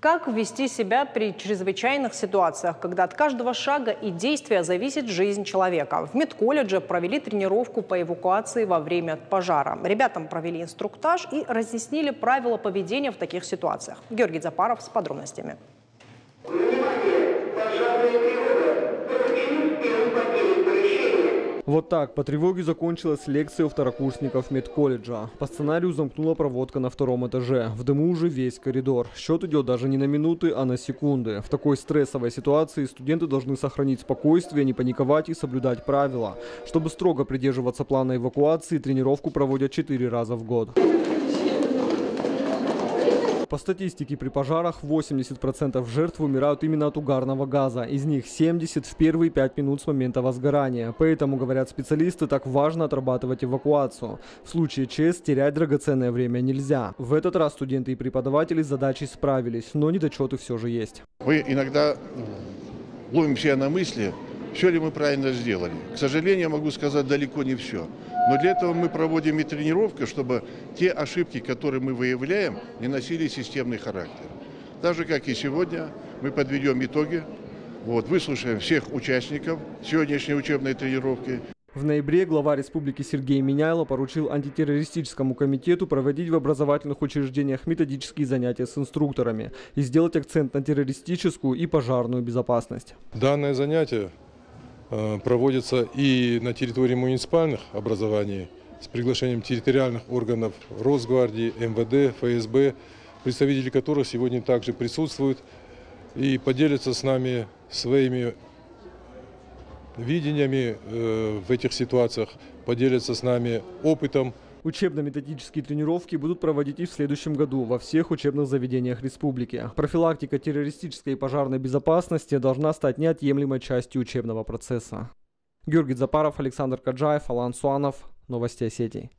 Как вести себя при чрезвычайных ситуациях, когда от каждого шага и действия зависит жизнь человека? В медколледже провели тренировку по эвакуации во время пожара. Ребятам провели инструктаж и разъяснили правила поведения в таких ситуациях. Георгий Дзапаров с подробностями. Вот так по тревоге закончилась лекция у второкурсников медколледжа. По сценарию замкнула проводка на втором этаже. В дыму уже весь коридор. Счет идет даже не на минуты, а на секунды. В такой стрессовой ситуации студенты должны сохранить спокойствие, не паниковать и соблюдать правила. Чтобы строго придерживаться плана эвакуации, тренировку проводят 4 раза в год. По статистике, при пожарах 80% жертв умирают именно от угарного газа. Из них 70 в первые 5 минут с момента возгорания. Поэтому, говорят специалисты, так важно отрабатывать эвакуацию. В случае ЧС терять драгоценное время нельзя. В этот раз студенты и преподаватели с задачей справились, но недочеты все же есть. Мы иногда ловим себя на мысли, все ли мы правильно сделали. К сожалению, могу сказать, далеко не все. Но для этого мы проводим и тренировку, чтобы те ошибки, которые мы выявляем, не носили системный характер. Так же, как и сегодня, мы подведем итоги, выслушаем всех участников сегодняшней учебной тренировки. В ноябре глава республики Сергей Меняйло поручил антитеррористическому комитету проводить в образовательных учреждениях методические занятия с инструкторами и сделать акцент на террористическую и пожарную безопасность. Данное занятие проводится и на территории муниципальных образований с приглашением территориальных органов Росгвардии, МВД, ФСБ, представители которых сегодня также присутствуют и поделятся с нами своими видениями в этих ситуациях, поделятся с нами опытом. Учебно-методические тренировки будут проводить и в следующем году во всех учебных заведениях республики. Профилактика террористической и пожарной безопасности должна стать неотъемлемой частью учебного процесса. Георгий Дзапаров, Александр Каджаев, Алан Суанов. Новости Осетии.